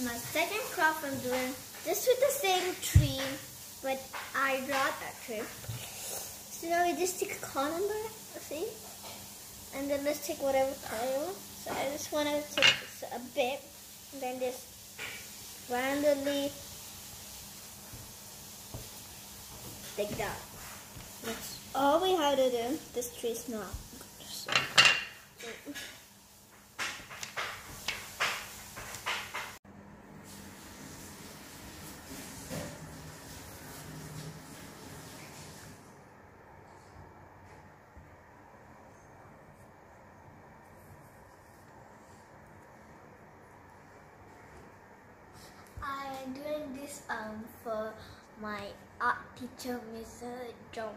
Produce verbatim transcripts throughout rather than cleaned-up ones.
is my second crop I'm doing, just with the same tree, but I brought that tree. So now we just take a colander, see? And then let's take whatever color you want. So I just want to take a bit, and then just randomly take that. That's all we have to do. This tree is not good, so. I'm doing this um for my art teacher, Mister John.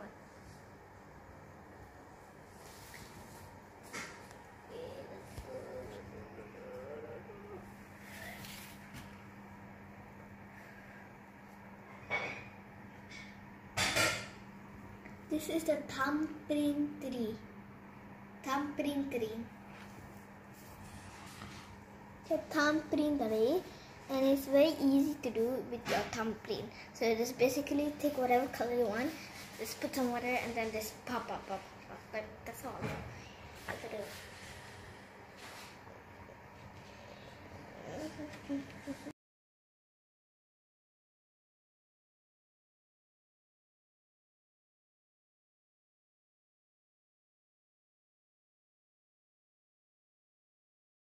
This is the thumbprint tree. Thumbprint tree. The thumbprint tree. And it's very easy to do with your thumbprint. So just basically take whatever color you want, just put some water and then just pop, pop, pop, pop. But that's all. That's what it is.